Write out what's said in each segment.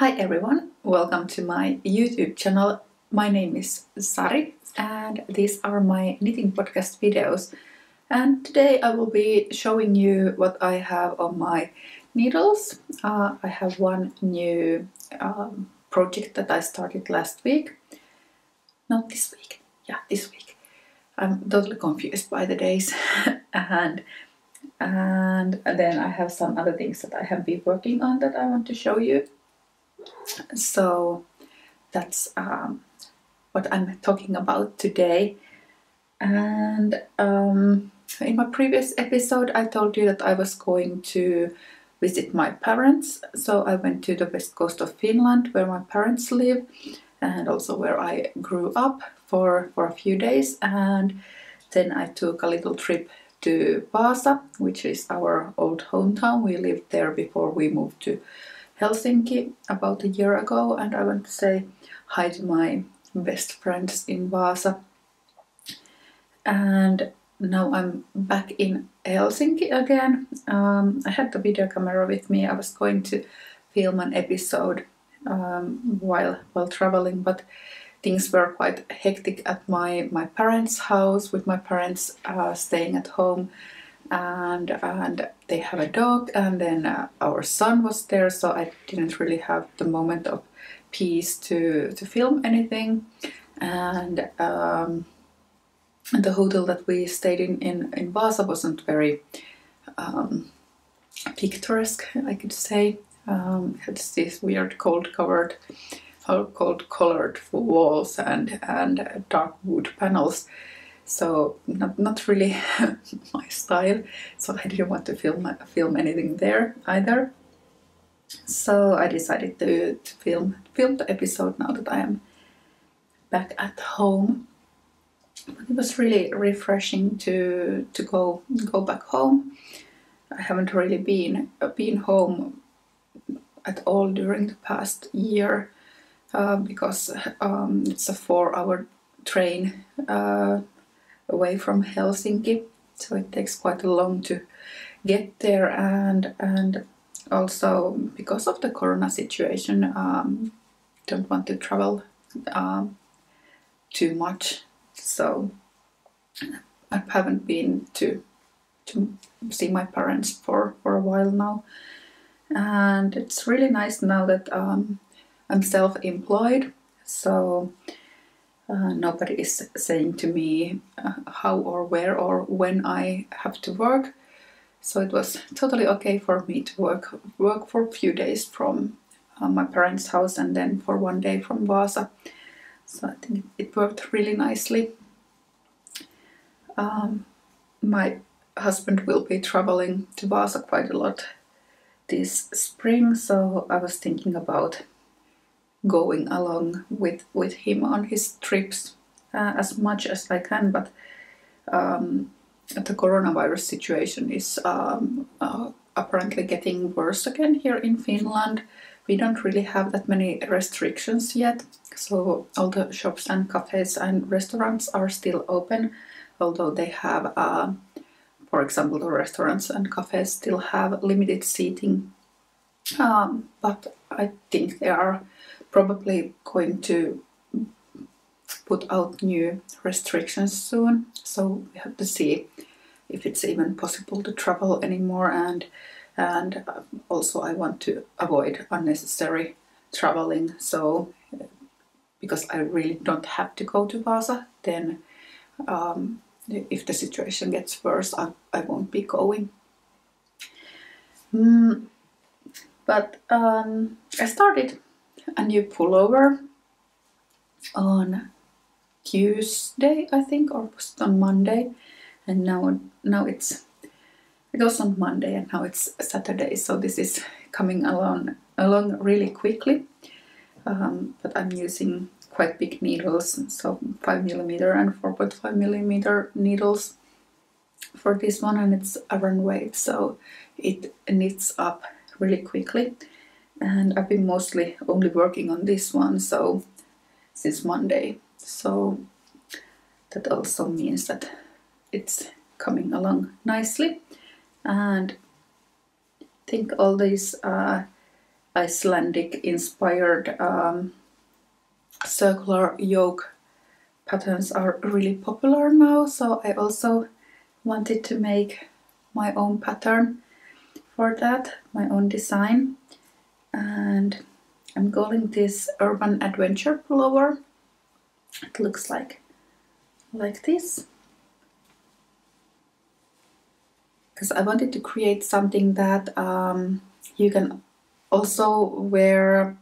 Hi everyone, welcome to my YouTube channel. My name is Sari and these are my knitting podcast videos, and today I will be showing you what I have on my needles. I have one new project that I started last week. Not this week, yeah, this week. I'm totally confused by the days and then I have some other things that I have been working on that I want to show you. So that's what I'm talking about today. And in my previous episode I told you that I was going to visit my parents. So I went to the west coast of Finland where my parents live and also where I grew up for a few days, and then I took a little trip to Vaasa, which is our old hometown. We lived there before we moved to Helsinki about a year ago, and I want to say hi to my best friends in Vaasa. And now I'm back in Helsinki again. I had the video camera with me. I was going to film an episode while traveling, but things were quite hectic at my parents' house, with my parents staying at home, and they have a dog, and then our son was there, so I didn't really have the moment of peace to film anything. And the hotel that we stayed in Vaasa wasn't very picturesque, I could say. It's these weird cold colored walls and dark wood panels, so not really my style, so I didn't want to film anything there either. So I decided to film the episode now that I am back at home. It was really refreshing to go back home. I haven't really been home at all during the past year. Because it's a 4-hour train away from Helsinki, so it takes quite long to get there, and also because of the corona situation, don't want to travel too much, so I haven't been to see my parents for a while now. And it's really nice now that I'm self-employed, so nobody is saying to me how or where or when I have to work. So it was totally okay for me to work for a few days from my parents' house and then for one day from Vaasa. So I think it worked really nicely. My husband will be traveling to Vaasa quite a lot this spring, so I was thinking about going along with him on his trips as much as I can, but the coronavirus situation is apparently getting worse again here in Finland. We don't really have that many restrictions yet, so all the shops and cafes and restaurants are still open, although they have, for example, the restaurants and cafes still have limited seating, but I think they are probably going to put out new restrictions soon, so we have to see if it's even possible to travel anymore, and also I want to avoid unnecessary traveling. So because I really don't have to go to Vaasa, then if the situation gets worse, I won't be going. But I started a new pullover on Tuesday, I think, or was it on Monday, and now it was on Monday and now it's Saturday, so this is coming along really quickly. But I'm using quite big needles, so 5mm and 4.5mm needles for this one, and it's iron weight, so it knits up really quickly. And I've been mostly only working on this one, so since Monday, so that also means that it's coming along nicely. And I think all these Icelandic-inspired circular yoke patterns are really popular now, so I also wanted to make my own pattern for that, my own design. And I'm calling this Urban Adventure Pullover. It looks like this, because I wanted to create something that you can also wear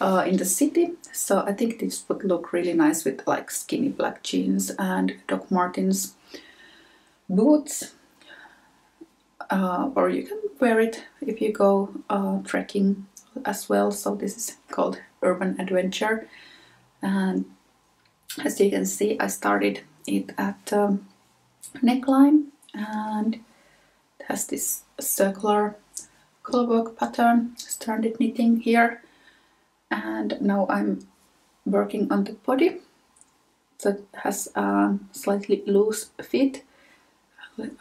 in the city. So I think this would look really nice with like skinny black jeans and Doc Martens boots, or you can wear it if you go trekking as well. So this is called Urban Adventure, and as you can see, I started it at neckline, and it has this circular colorwork pattern, standard knitting here, and now I'm working on the body. So it has a slightly loose fit,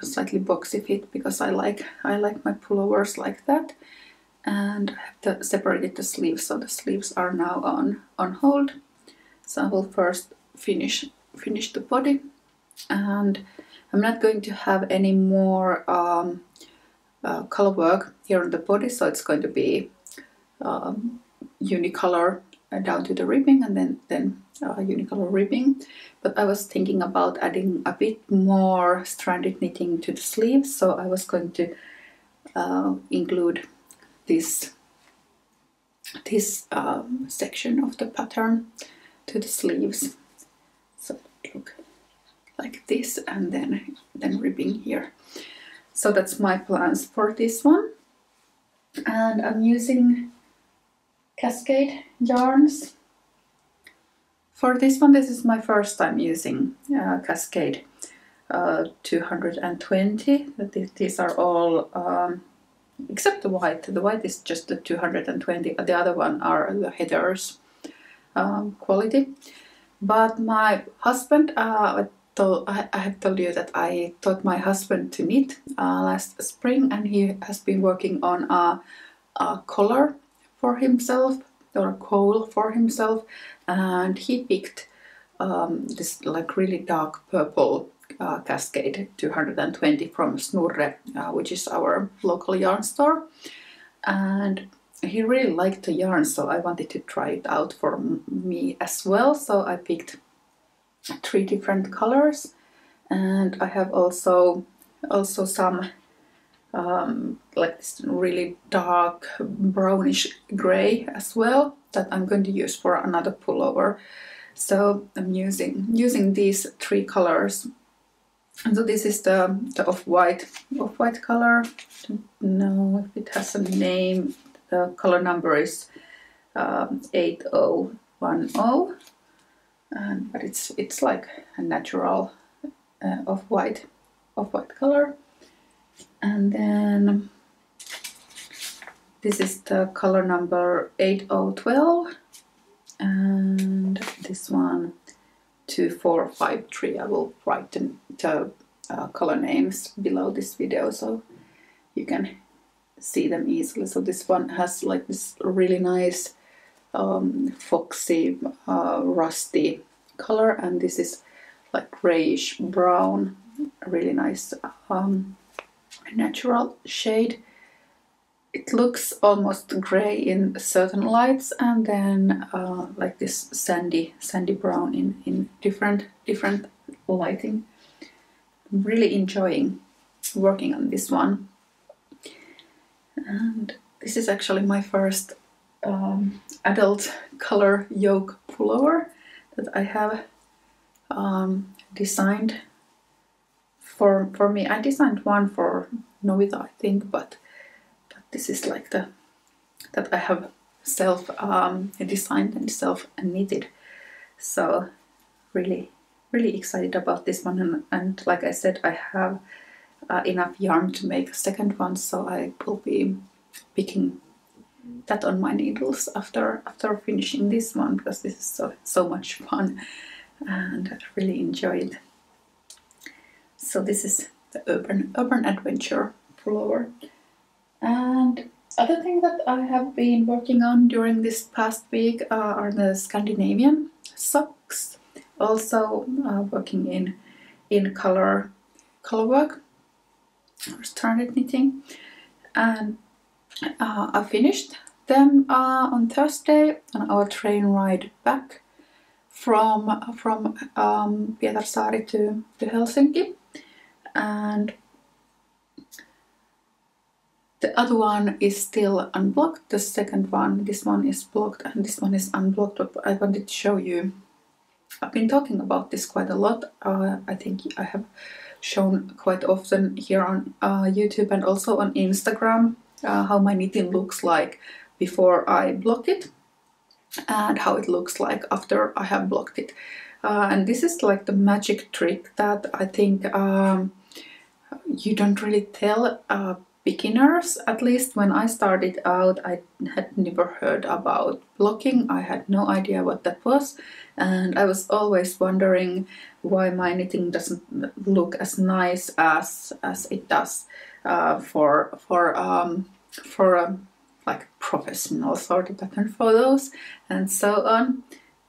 slightly boxy fit, because I like my pullovers like that. And I have separated the sleeves, so the sleeves are now on hold. So I will first finish the body, and I'm not going to have any more color work here on the body, so it's going to be unicolor down to the ribbing, and then unicolor ribbing. But I was thinking about adding a bit more stranded knitting to the sleeves, so I was going to include this section of the pattern to the sleeves, so look like this, and then ribbing here. So that's my plans for this one, and I'm using Cascade yarns for this one. This is my first time using Cascade 220. These are all except the white. The white is just the 220. The other one are the headers. Quality. But my husband, I have told you that I taught my husband to knit last spring, and he has been working on a collar for himself, or a cowl for himself, and he picked this like really dark purple Cascade 220 from Snurre, which is our local yarn store, and he really liked the yarn, so I wanted to try it out for me as well. So I picked 3 different colors, and I have also some like this really dark brownish gray as well that I'm going to use for another pullover. So I'm using these 3 colors. And so this is the off-white color. I don't know if it has a name. The color number is 8010, but it's like a natural off-white color. And then this is the color number 8012, and this one 2453. I will write the color names below this video so you can see them easily. So this one has like this really nice foxy rusty color, and this is like grayish brown, really nice natural shade. It looks almost gray in certain lights, and then like this sandy brown in different lighting. I'm really enjoying working on this one. And this is actually my first adult color yoke pullover that I have designed for me. I designed one for Novita, I think, but this is like that I have self designed and self knitted. So really excited about this one, and like I said, I have enough yarn to make a second one, so I will be picking that on my needles after finishing this one, because this is so much fun and I really enjoy it. So this is the Urban Adventure Pullover, and Other thing that I have been working on during this past week are the Scandinavian socks. Also working in color work, or standard knitting, and I finished them on Thursday on our train ride back from Pietarsaari to Helsinki. And the other one is still unblocked, the second one. This one is blocked and this one is unblocked, but I wanted to show you. I've been talking about this quite a lot. I think I have shown quite often here on YouTube and also on Instagram how my knitting looks like before I block it and how it looks like after I have blocked it. And this is like the magic trick that I think you don't really tell beginners, at least when I started out, I had never heard about blocking. I had no idea what that was, and I was always wondering why my knitting doesn't look as nice as it does for like professional sort of pattern photos and so on.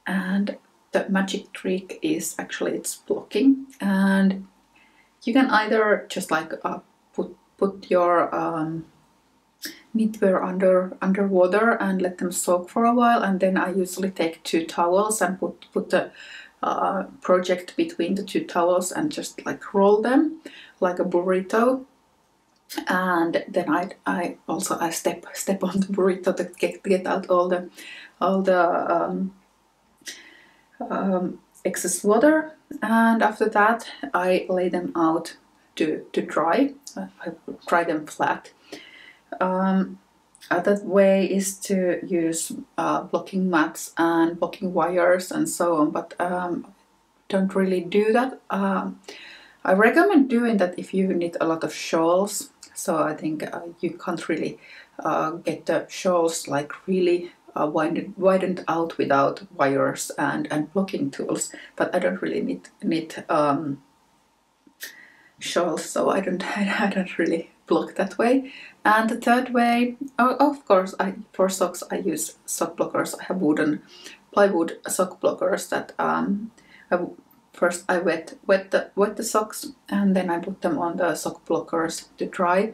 And the magic trick is actually it's blocking, and you can either just like put your knitwear under water and let them soak for a while, and then I usually take two towels and put the project between the two towels and just like roll them like a burrito, and then I also step on the burrito to get out all the excess water, and after that I lay them out to dry. I dry them flat. Other way is to use blocking mats and blocking wires and so on, but don't really do that. I recommend doing that if you knit a lot of shawls, so I think you can't really get the shawls like really widened out without wires and blocking tools, but I don't really knit shawls, so I don't really block that way. And the third way, of course, for socks I use sock blockers. I have wooden plywood sock blockers that first I wet the socks and then I put them on the sock blockers to dry.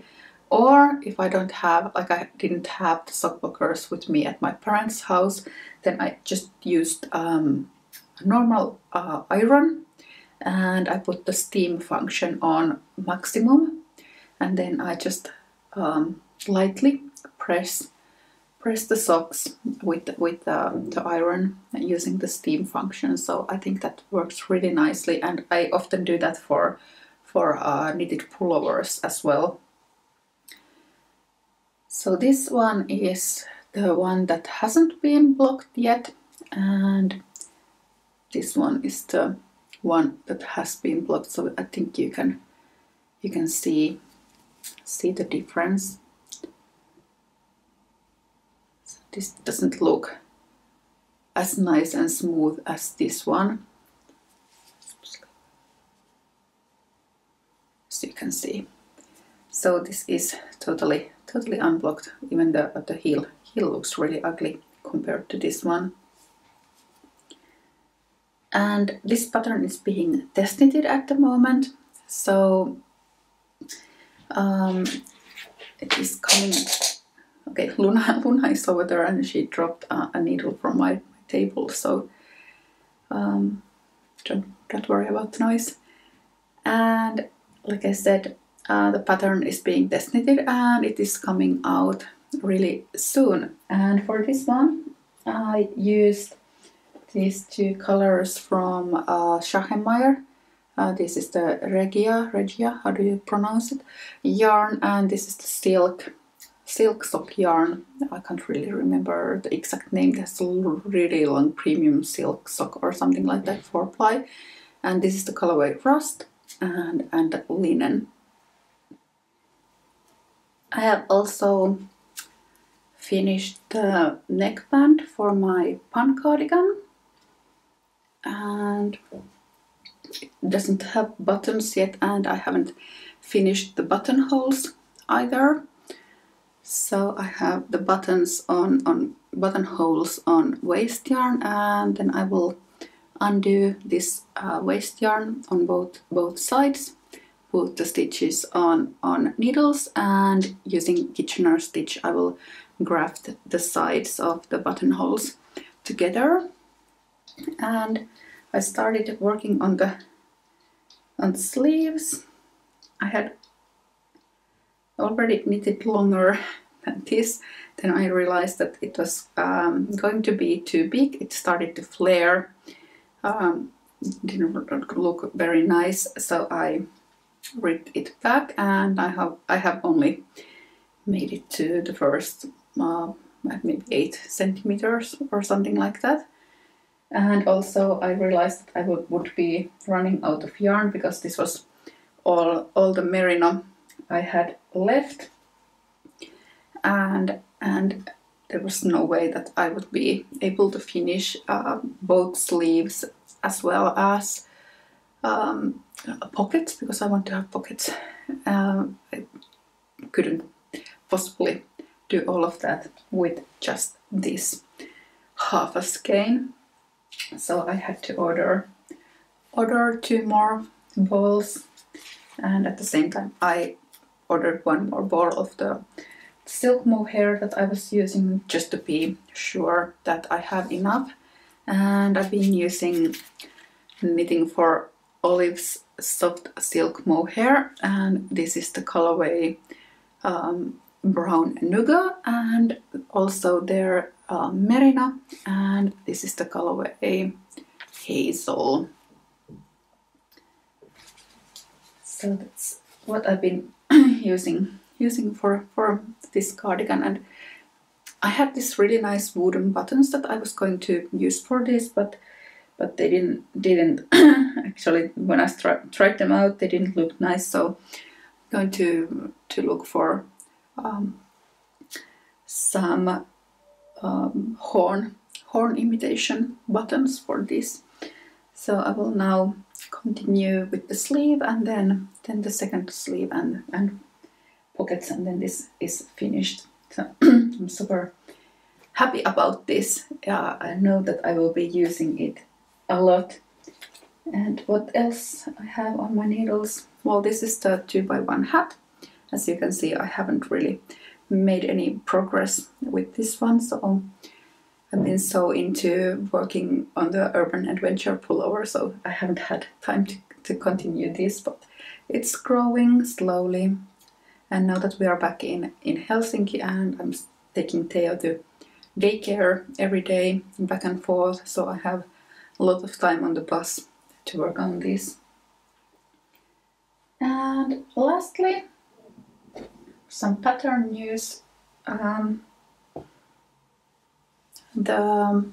Or if I don't have, like I didn't have the sock blockers with me at my parents' house, then I just used normal iron. And I put the steam function on maximum, and then I just lightly press the socks with the iron using the steam function. So I think that works really nicely, and I often do that for knitted pullovers as well. So this one is the one that hasn't been blocked yet, and this one is the one that has been blocked, so I think you can see the difference. So this doesn't look as nice and smooth as this one, as you can see. So this is totally unblocked. Even the heel looks really ugly compared to this one. And this pattern is being test knitted at the moment, so it is coming. Okay, Luna is over there and she dropped a needle from my table, so don't worry about the noise. And like I said, the pattern is being test knitted and it is coming out really soon. And for this one, I used these two colors from Schachenmayr. This is the Regia, how do you pronounce it, yarn, and this is the silk sock yarn. I can't really remember the exact name. That's a really long premium silk sock or something like that, 4-ply. And this is the colorway Rust and Linen. I have also finished the neckband for my PAN cardigan. And it doesn't have buttons yet, and I haven't finished the buttonholes either. So I have the buttons on buttonholes on waste yarn, and then I will undo this waste yarn on both sides, put the stitches on needles, and using Kitchener stitch I will graft the sides of the buttonholes together. And I started working on the sleeves. I had already knitted longer than this, then I realized that it was going to be too big. It started to flare, didn't look very nice, so I ripped it back, and I have only made it to the first maybe 8 centimeters or something like that. And also I realized that I would be running out of yarn, because this was all the merino I had left, and there was no way that I would be able to finish both sleeves as well as pockets, because I want to have pockets. I couldn't possibly do all of that with just this half a skein, so I had to order 2 more balls, and at the same time I ordered 1 more ball of the silk mohair that I was using, just to be sure that I have enough. And I've been using Knitting for Olive's Soft Silk Mohair, and this is the colorway Brown Nougat, and also their Merino, and this is the colorway Hazel. So that's what I've been using for this cardigan. And I had these really nice wooden buttons that I was going to use for this, but they didn't actually, when I tried them out, they didn't look nice. So I'm going to look for some horn imitation buttons for this. So I will now continue with the sleeve, and then the second sleeve and pockets, and then this is finished. So I'm super happy about this. I know that I will be using it a lot. And what else I have on my needles? Well, this is the 2x1 hat. As you can see, I haven't really made any progress with this one, so I've been so into working on the Urban Adventure Pullover, so I haven't had time to continue this, but it's growing slowly. And now that we are back in Helsinki, and I'm taking Theo to daycare every day, back and forth, so I have a lot of time on the bus to work on this. And lastly, some pattern news. The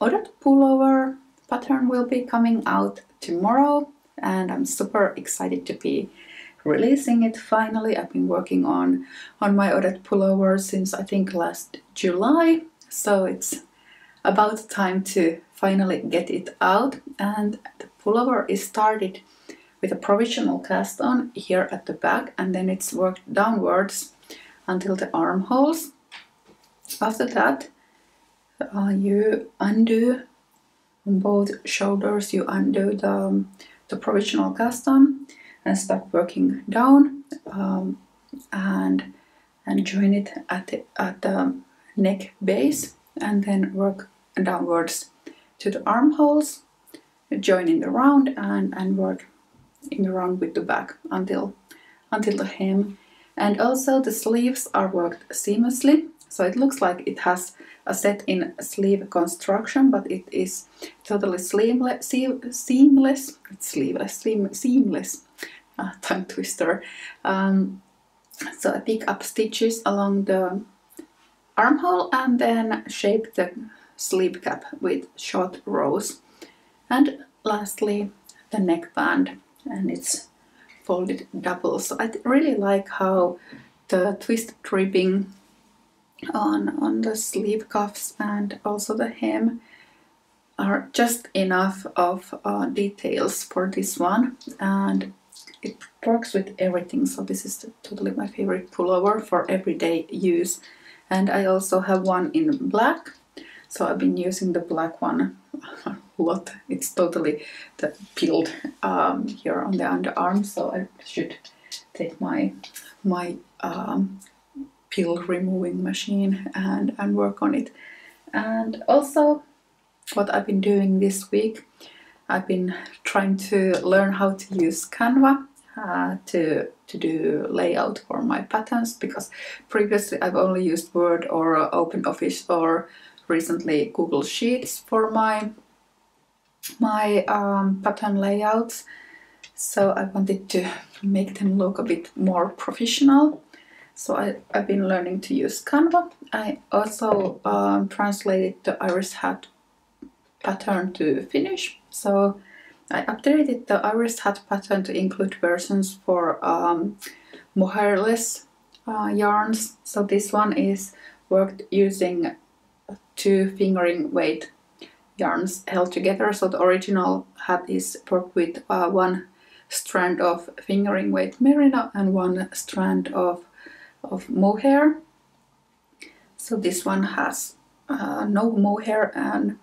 Odette pullover pattern will be coming out tomorrow, and I'm super excited to be releasing it finally. I've been working on my Odette pullover since I think last July, so it's about time to finally get it out. And the pullover is started with a provisional cast on here at the back, and then it's worked downwards until the armholes. After that, you undo on both shoulders, you undo the provisional cast on and start working down, and join it at the neck base, and then work downwards to the armholes, join in the round and work in the round with the back until the hem. And also the sleeves are worked seamlessly, so it looks like it has a set-in sleeve construction, but it is totally seamless. Tongue twister. So I pick up stitches along the armhole and then shape the sleeve cap with short rows. And lastly, the neckband, and it's folded double. So I really like how the twist ribbing on the sleeve cuffs and also the hem are just enough of details for this one, and it works with everything, so this is totally my favorite pullover for everyday use. And I also have one in black, so I've been using the black one a lot. It's totally peeled here on the underarm, so I should take my peel removing machine and work on it. And also what I've been doing this week, I've been trying to learn how to use Canva to do layout for my patterns, because previously I've only used Word or OpenOffice or recently Google Sheets for my pattern layouts. So I wanted to make them look a bit more professional. So I've been learning to use Canva. I also translated the Iris Hat pattern to Finnish. So I updated the Iris Hat pattern to include versions for mohairless yarns. So this one is worked using two fingering weight yarns held together. So the original hat is worked with one strand of fingering weight merino and one strand of mohair. So this one has no mohair and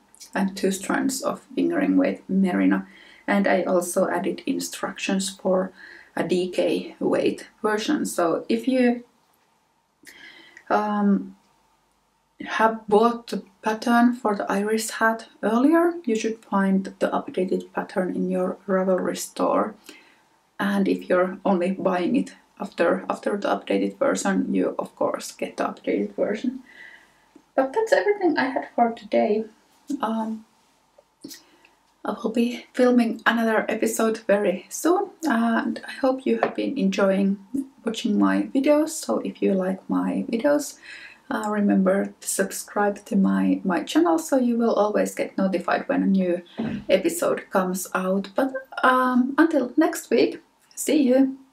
two strands of fingering weight merino, and I also added instructions for a DK weight version. So if you have bought the pattern for the Iris Hat earlier, you should find the updated pattern in your Ravelry store, and if you're only buying it after the updated version, you of course get the updated version. But that's everything I had for today. I will be filming another episode very soon, and I hope you have been enjoying watching my videos. So if you like my videos, remember to subscribe to my channel, so you will always get notified when a new episode comes out. But until next week, see you!